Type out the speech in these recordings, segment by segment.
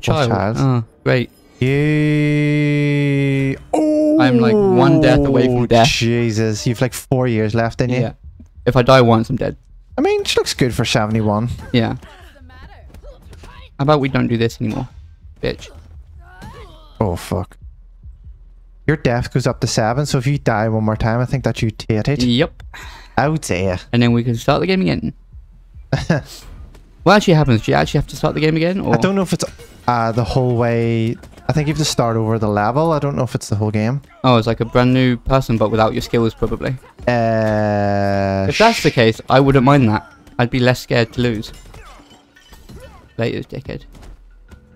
child. Great. Yeah. Oh, I'm like one death away from death. Jesus, you've like 4 years left, ain't you? Yeah. If I die once, I'm dead. I mean, she looks good for 71. Yeah. How about we don't do this anymore, bitch? Oh fuck. Your death goes up to 7, so if you die one more time, I think that you take it. Yep. Out there. And then we can start the game again. What actually happens? Do you actually have to start the game again? Or? I don't know if it's the whole way. I think you have to start over the level. I don't know if it's the whole game. Oh, it's like a brand new person, but without your skills, probably. If that's the case, I wouldn't mind that. I'd be less scared to lose. Later, dickhead.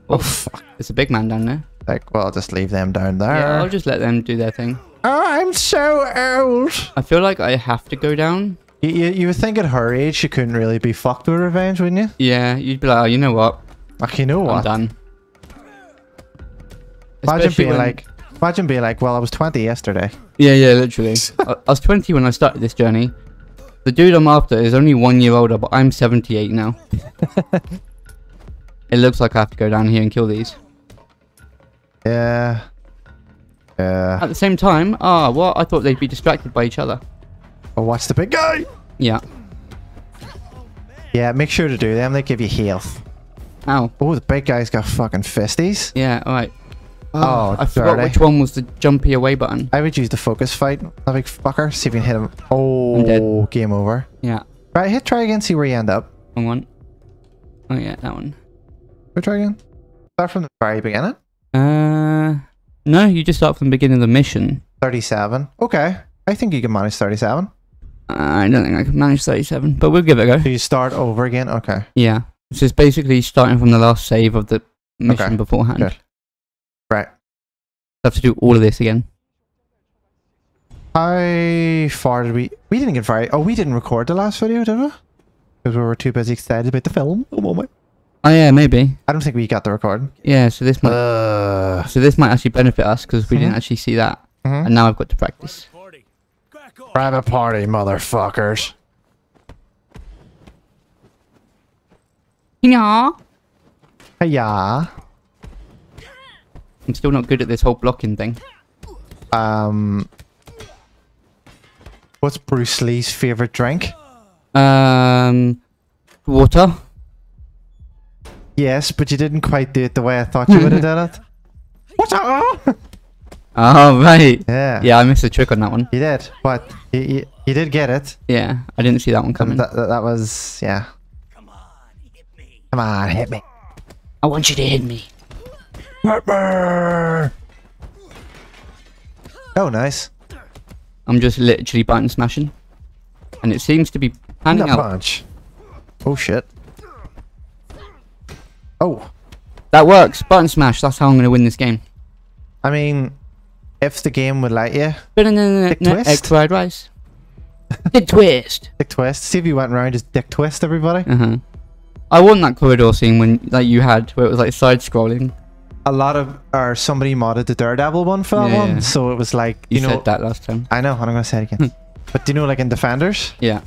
Oh, fuck. There's a big man down there. Like, well, I'll just leave them down there. Yeah, I'll just let them do their thing. Oh, I'm so old. I feel like I have to go down. You would think at her age you couldn't really be fucked with revenge, wouldn't you? Yeah, you'd be like, oh, you know what? Like, you know what? I'm done. Imagine being, like, well, I was 20 yesterday. Yeah, yeah, literally. I was 20 when I started this journey. The dude I'm after is only 1 year older, but I'm 78 now. It looks like I have to go down here and kill these. Yeah. Yeah. At the same time, well, I thought they'd be distracted by each other. Oh, watch the big guy! Yeah. Yeah, make sure to do them. They give you health. Ow. Oh, the big guy's got fucking fisties. Yeah, alright. Oh, I forgot which one was the jumpy away button. I would use the focus fight. That big fucker. See if you can hit him. Oh, I'm dead. Game over. Yeah. Right, hit try again. See where you end up. Wrong one. Oh, yeah, that one. Go try again. Start from the very beginning? No, you just start from the beginning of the mission. 37. Okay. I think you can manage 37. I don't think I can manage 37, but we'll give it a go. So you start over again? Okay. Yeah. So it's basically starting from the last save of the mission beforehand. Good. Right. I have to do all of this again. How far did we... We didn't get very... Oh, we didn't record the last video, did we? Because we were too busy excited about the film. Oh, moment. Oh, yeah, maybe. I don't think we got the record. Yeah, so this might... So this might actually benefit us because we didn't actually see that. And now I've got to practice. Private party, motherfuckers. Hiya. Hiya. I'm still not good at this whole blocking thing. What's Bruce Lee's favorite drink? Water. Yes, but you didn't quite do it the way I thought you would have done it. Water! Oh, right. Yeah. Yeah, I missed a trick on that one. You did, but you did get it. Yeah, I didn't see that one coming. That was, yeah. Come on, hit me. Come on, hit me. I want you to hit me. Hit me. Oh, nice. I'm just literally button smashing. And it seems to be panning out. Punch. Oh, shit. Oh. That works. Button smash. That's how I'm going to win this game. I mean... If the game would let you. Dick twist. Egg fried rice. Dick twist. Dick twist. See if you went around as dick twist, everybody. I won that corridor scene when you had, where it was like side scrolling. A lot of, or somebody modded the Daredevil one for that one. So it was like, you know. You said that last time. I know, and I'm going to say it again. But do you know, like in Defenders? Yeah.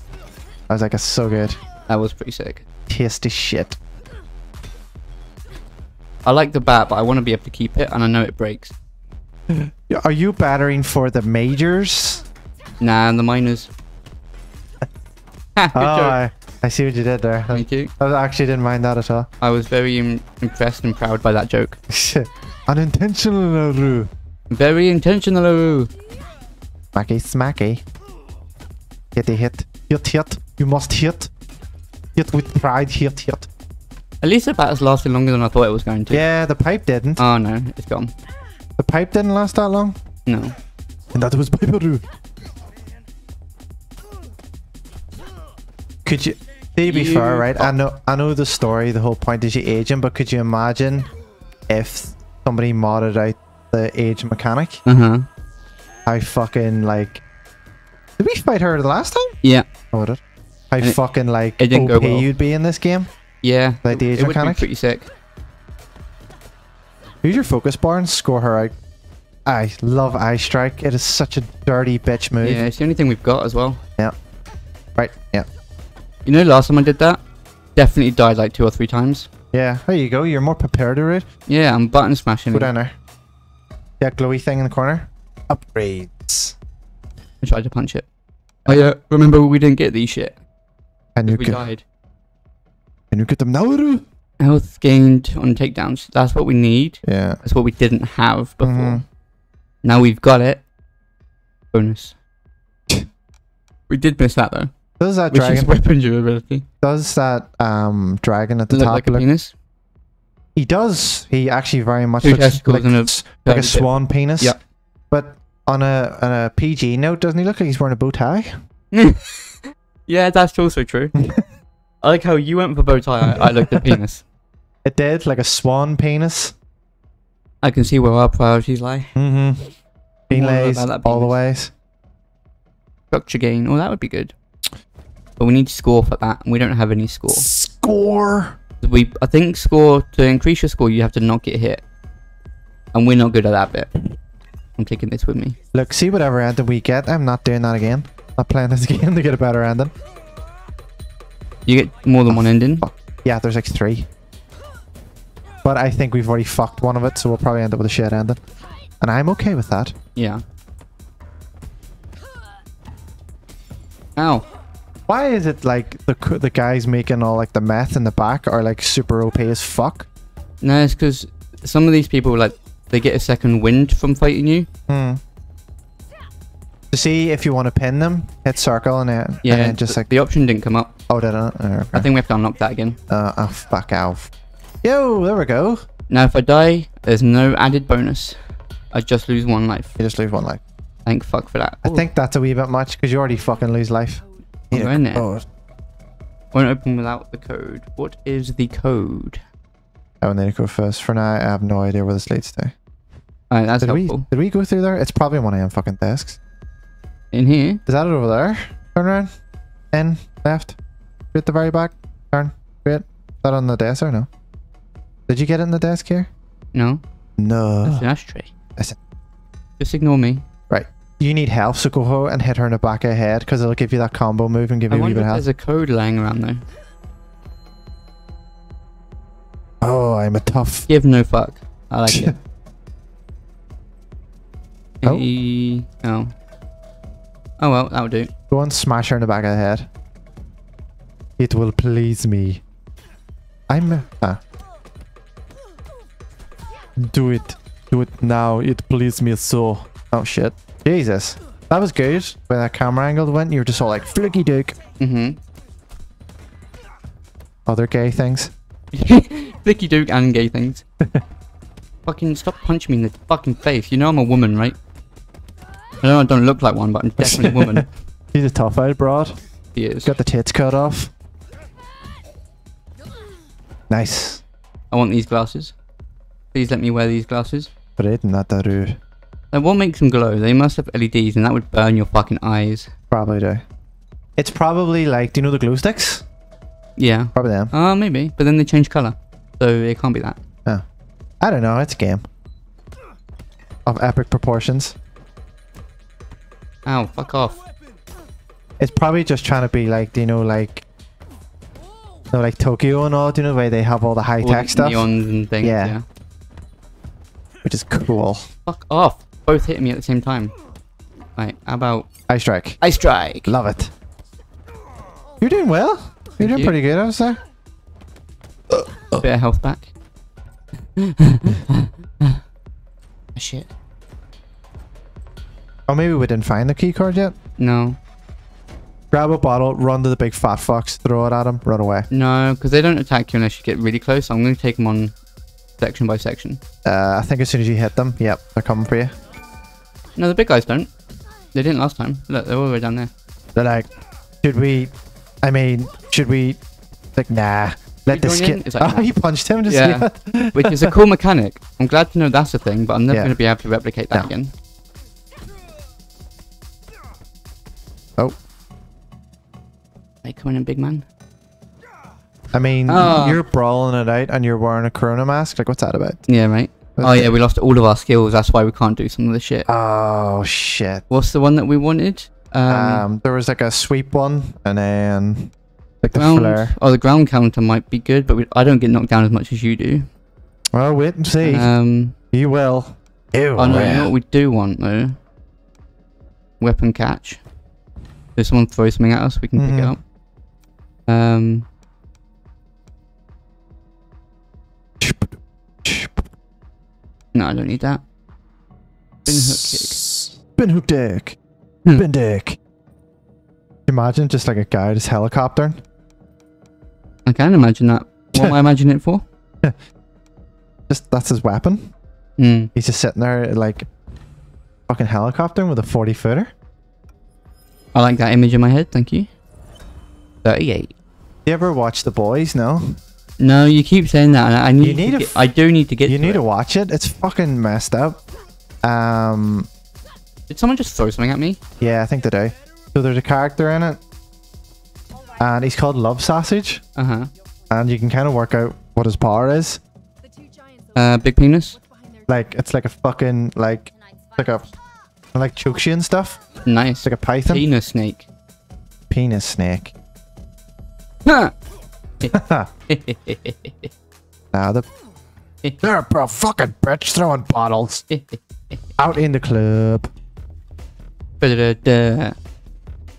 I was like, it's so good. That was pretty sick. Tasty shit. I like the bat, but I want to be able to keep it, and I know it breaks. Are you battering for the majors? Nah, the minors. I see what you did there. Thank you. I actually didn't mind that at all. I was very impressed and proud by that joke. Unintentional. Very intentional. Smacky, smacky. Get a hit. Hit, hit. You must hit. Hit with pride. Hit, hit. At least the battle's lasted longer than I thought it was going to. Yeah, the pipe didn't. Oh no, it's gone. The pipe didn't last that long? No. And that was Piperoo. Could you... To be fair, right? I know the story, the whole point is you age him, but could you imagine if somebody modded out the age mechanic? How fucking, like... Did we fight her the last time? Yeah. Oh, did it? How and fucking, like, it didn't OP go well. You'd be in this game? Yeah. Like the age mechanic? Would be pretty sick. Use your focus bar and score her out. I love Eye Strike. It is such a dirty bitch move. Yeah, it's the only thing we've got as well. Yeah. Right, yeah. You know last time I did that? Definitely died like 2 or 3 times. Yeah, there you go. You're more prepared to read. Yeah, I'm button smashing. Go down there. That glowy thing in the corner. Upgrades. I tried to punch it. Oh yeah, remember we didn't get these shit. And you died. Can you get them now? Health gained on takedowns. That's what we need. Yeah. That's what we didn't have before. Now we've got it. Bonus. We did miss that though. Does that which dragon is weapon durability? Does that dragon at the top like a penis? He does. He actually very much looks like a swan penis. Yeah. But on a PG note, doesn't he look like he's wearing a bow tie? Yeah, that's also true. I like how you went for bow tie. I looked at penis. It did, like a swan penis. I can see where our priorities lie. Relays all the ways. Structure gain. Oh, that would be good. But we need score for that, and we don't have any score. Score. I think score, to increase your score, you have to not get hit, and we're not good at that bit. I'm taking this with me. Look, see whatever ending we get. I'm not doing that again. I'm not playing this game to get a better ending. You get more than one ending. Fuck. Yeah, there's like three. But I think we've already fucked one of it, so we'll probably end up with a shit ending. And I'm okay with that. Yeah. Ow. Why is it like the guys making all like the meth in the back are like super OP as fuck? No, it's because some of these people like they get a second wind from fighting you. To see if you want to pin them, hit circle and then, just like... The option didn't come up. Oh, did it? Okay. I think we have to unlock that again. Oh, fuck off. Yo, there we go. Now, if I die, there's no added bonus. I just lose one life. You just lose one life. Thank fuck for that. I think that's a wee bit much, because you already fucking lose life. I'm going there. Won't open without the code. What is the code? I need to go first. For now, I have no idea where this leads to. Alright, that's helpful. Did we go through there? It's probably one of them fucking desks. In here? Is that it over there? Turn around. In. Left. At the very back. Turn. Great. Is that on the desk or no? Did you get it in the desk here? No. No. That's an ashtray. Listen. Just ignore me. Right. You need health, so go and hit her in the back of the head, because it'll give you that combo move and give you even health. There's a code lying around though. Oh, I'm a tough. Give no fuck. I like it. Oh. Oh well, that'll do. Go and smash her in the back of the head. It will please me. Do it. Do it now. It pleases me so. Oh shit. Jesus. That was good. When that camera angle went, you were just all like, flicky duke. Other gay things. Flicky duke and gay things. Fucking stop punching me in the fucking face. You know I'm a woman, right? I know I don't look like one, but I'm definitely a woman. He's a tough-eyed broad. He is. Got the tits cut off. Nice. I want these glasses. Please let me wear these glasses. And what makes them glow? They must have LEDs, and that would burn your fucking eyes. Probably do. It's probably like, do you know the glow sticks? Yeah. Probably them. Maybe. But then they change colour. So it can't be that. Oh. I don't know. It's a game. Of epic proportions. Ow, fuck off. It's probably just trying to be like, do you know, like... You know, like Tokyo and all, do you know, where they have all the high-tech stuff? Neons and things, yeah. Which is cool. Fuck off. Both hitting me at the same time. Right, how about... Eye strike. Eye strike. Love it. You're doing well. You're doing pretty good, I would say. Bit of health back. Shit. Oh, maybe we didn't find the key card yet? No. Grab a bottle, run to the big fat fox, throw it at him, run away. No, because they don't attack you unless you get really close. I'm going to take them on section by section. I think as soon as you hit them, yep, they're coming for you. No, the big guys don't. They didn't last time. Look, they're all the way down there. They're like, should we... Like, nah, let this kid... Like, oh, you punched him? Yeah. Which is a cool mechanic. I'm glad to know that's a thing, but I'm never going to be able to replicate that again. Oh. Hey, come in, big man. I mean, you're brawling it out and you're wearing a corona mask. Like, what's that about? Yeah, right. What's yeah, we lost all of our skills. That's why we can't do some of the shit. Oh, shit. What's the one that we wanted? There was like a sweep one and then... The ground counter might be good, but I don't get knocked down as much as you do. Well, wait and see. You will. Ew. I know, you know what we do want though. Weapon catch. If someone throws something at us, we can pick it up. No, I don't need that. Spin hook dick. Imagine just like a guy just helicoptering. I can imagine that. What am I imagining it for? Just that's his weapon. He's just sitting there like fucking helicoptering with a 40-footer. I like that image in my head, thank you. 38. You ever watch The Boys? No. No, you keep saying that. And I do need to watch it. It's fucking messed up. Did someone just throw something at me? Yeah, I think they do. So there's a character in it, and he's called Love Sausage. And you can kind of work out what his power is. Big penis. Like it's like a fucking like Chokshi and stuff. Nice. It's like a python. Penis snake. Penis snake. Nah. They're a fucking bitch throwing bottles out in the club.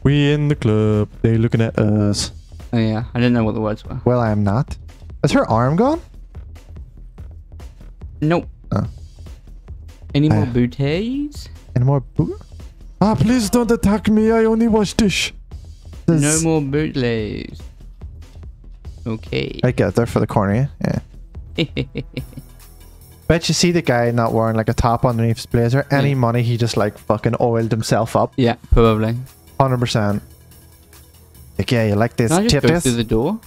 We in the club. They looking at us. Oh yeah, I didn't know what the words were. Well, I am not. Is her arm gone? Nope. Oh. Any more booties? Any more boot? Ah, please don't attack me. I only watch dish. No more bootlays. Okay. I get there for the cornea. Yeah. Bet you see the guy not wearing like a top underneath his blazer. Any money he just like fucking oiled himself up. Yeah, probably. 100%. Like, yeah, you like this? Can I just go through the door?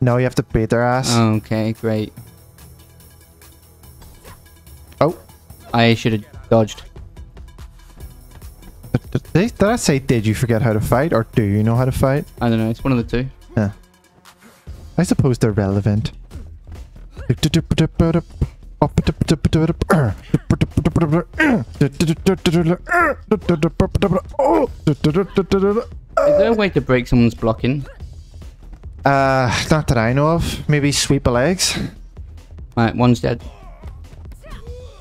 No, you have to beat their ass. Okay, great. Oh, I should have dodged. Did I say? Did you forget how to fight, or do you know how to fight? I don't know. It's one of the two. Yeah. I suppose they're relevant. Is there a way to break someone's blocking? Not that I know of. Maybe sweep the legs. Alright, one's dead.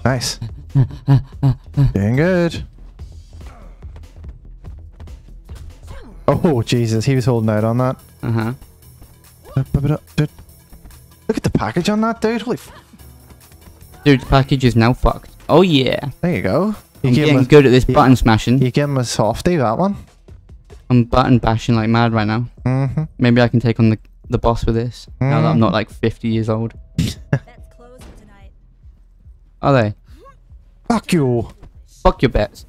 Nice. Doing good. Oh, Jesus. He was holding out on that. Look at the package on that, dude. Holy fuck. Dude, the package is now fucked. Oh, yeah. There you go. I'm getting good at this button smashing. You give him a softie, that one. I'm button bashing like mad right now. Maybe I can take on the boss with this. Now that I'm not like 50 years old. Are they? Fuck you. Fuck your bets.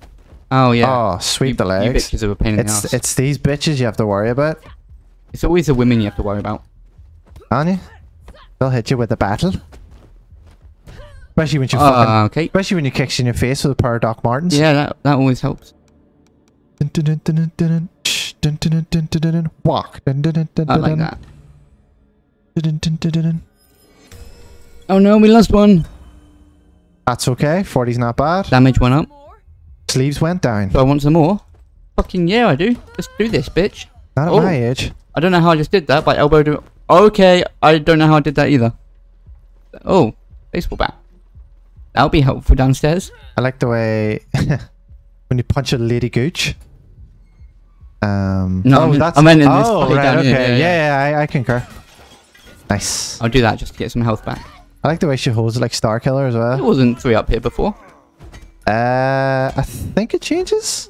Oh, yeah. Oh, sweep the legs. You bitches are a pain in the ass. It's these bitches you have to worry about. It's always the women you have to worry about. Aren't you? They'll hit you with a battle. Especially when you especially when you kicks in your face with a pair of Doc Martens. Yeah, that always helps. Walk. I like that. Oh no, we lost one. That's okay. 40's not bad. Damage went up. Sleeves went down. Do I want some more? Fucking yeah, I do. Let's do this, bitch. Not at my age. I don't know how I just did that, but I elbowed him. Okay, I don't know how I did that either. Oh, baseball bat. That'll be helpful downstairs. I like the way when you punch a lady gooch. No, I meant in this. Oh, right, okay. Yeah, I concur. Nice. I'll do that just to get some health back. I like the way she holds it like Star Killer as well. It wasn't three up here before. I think it changes.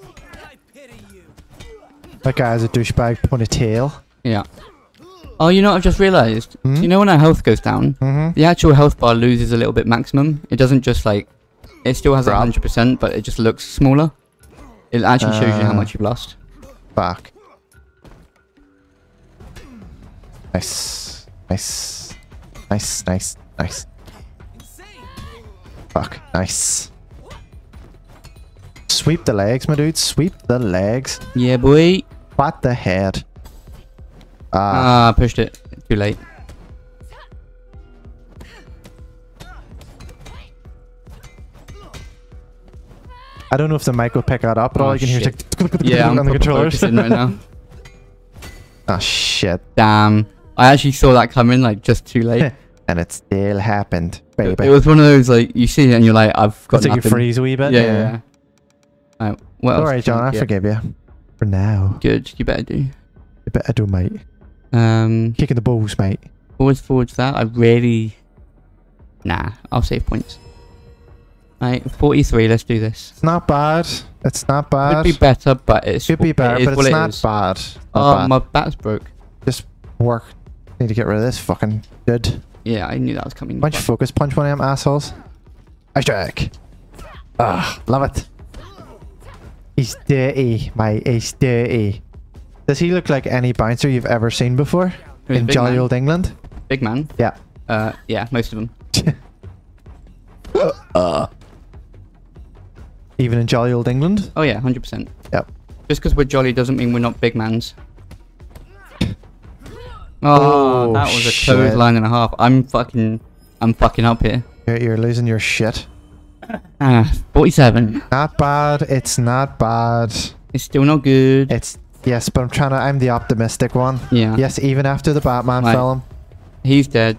That guy has a douchebag ponytail. Yeah. Oh, you know what I've just realised? You know when our health goes down, the actual health bar loses a little bit maximum. It doesn't just like... It still has 100%, but it just looks smaller. It actually shows you how much you've lost. Fuck. Nice. Nice. Nice, nice, nice. Fuck, nice. Sweep the legs, my dude. Sweep the legs. Yeah, boy. Bat the head. Ah, I pushed it. Too late. I don't know if the mic will pick that up, but all I can hear is like... Yeah, I'm on the controllers right now. Ah, shit. shit. Damn. I actually saw that coming, like, just too late. And it still happened, baby. It was one of those, like, you see it and you're like, I've got nothing. You freeze a wee bit. Yeah, yeah. All right, what else? Sorry, John, I forgive you. For now. Good, you better do. You better do, mate. Kicking the balls, mate. Forwards, that. I really... Nah, I'll save points. Right, 43, let's do this. It's not bad. It's not bad. Could be better, but it's... Could be better, but it's not bad. Oh, my bat's broke. Just work. Need to get rid of this fucking dude. Yeah, I knew that was coming. Why don't you focus punch one of them assholes? I strike. Ah, love it. He's dirty, mate. He's dirty. Does he look like any bouncer you've ever seen before? In jolly old England? Big man? Yeah. Yeah, most of them. Even in jolly old England? Oh yeah, 100%. Yep. Just because we're jolly doesn't mean we're not big mans. Oh, that was a clothesline and a half. I'm fucking up here. You're losing your shit. 47. Not bad. It's not bad. It's still not good. It's yes, but I'm trying to. I'm the optimistic one. Yeah. Yes, even after the Batman film. He's dead.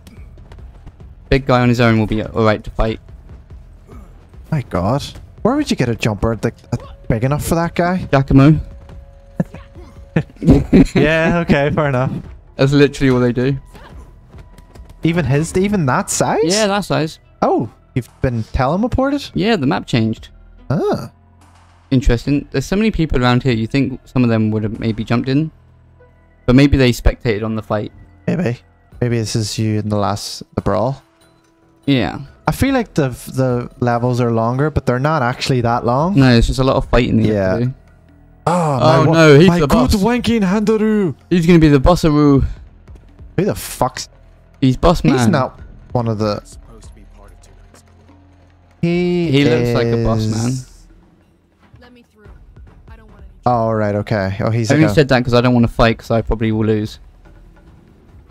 Big guy on his own will be all right to fight. My God, where would you get a jumper that big enough for that guy? Giacomo. Yeah. Okay. Fair enough. That's literally all they do. Even that size? Yeah, that size. Oh, you've been teleported? Yeah, the map changed. Ah. Interesting. There's so many people around here, you think some of them would have maybe jumped in. But maybe they spectated on the fight. Maybe. Maybe this is you in the brawl. Yeah. I feel like the levels are longer, but they're not actually that long. No, it's just a lot of fighting here. Yeah. Actually. Oh, oh no, he's the boss. My good wanking Handaru. He's going to be the bossaroo. Who the fuck's... He's boss man. He's not one of the... He looks like a boss man. Let me through. I don't want to... Oh, right, okay. Oh, he's... I only said that because I don't want to fight because I probably will lose.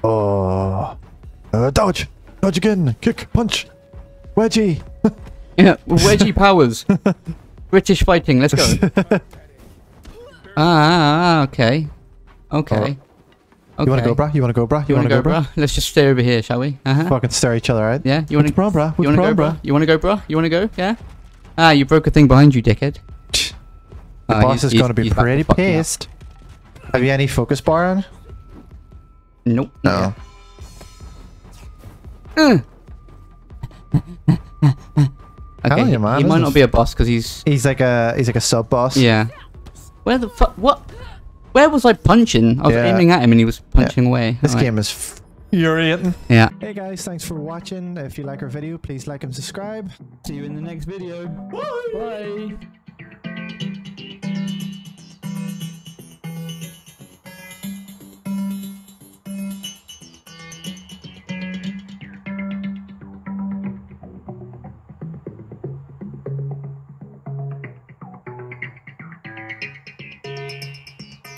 Oh. Dodge. Dodge again. Kick. Punch. Wedgie. Yeah, wedgie powers. British fighting. Let's go. Ah, okay. Okay. Right. Okay. You wanna go, brah? You wanna go, brah? You wanna go, brah? Let's just stay over here, shall we? Uh-huh. Fucking stare each other out. Yeah? You wanna go, brah? You wanna go, brah? You wanna go, brah? You wanna go? Yeah? Ah, you broke a thing behind you, dickhead. The boss is gonna be pretty pissed. Have you any focus bar on? Nope. No. Okay, he might not be a boss because he's like a sub boss. Yeah. Where the fuck? What? Where was I punching? I was aiming at him and he was punching away. This game is infuriating. Yeah. Hey guys, thanks for watching. If you like our video, please like and subscribe. See you in the next video. Bye. Bye.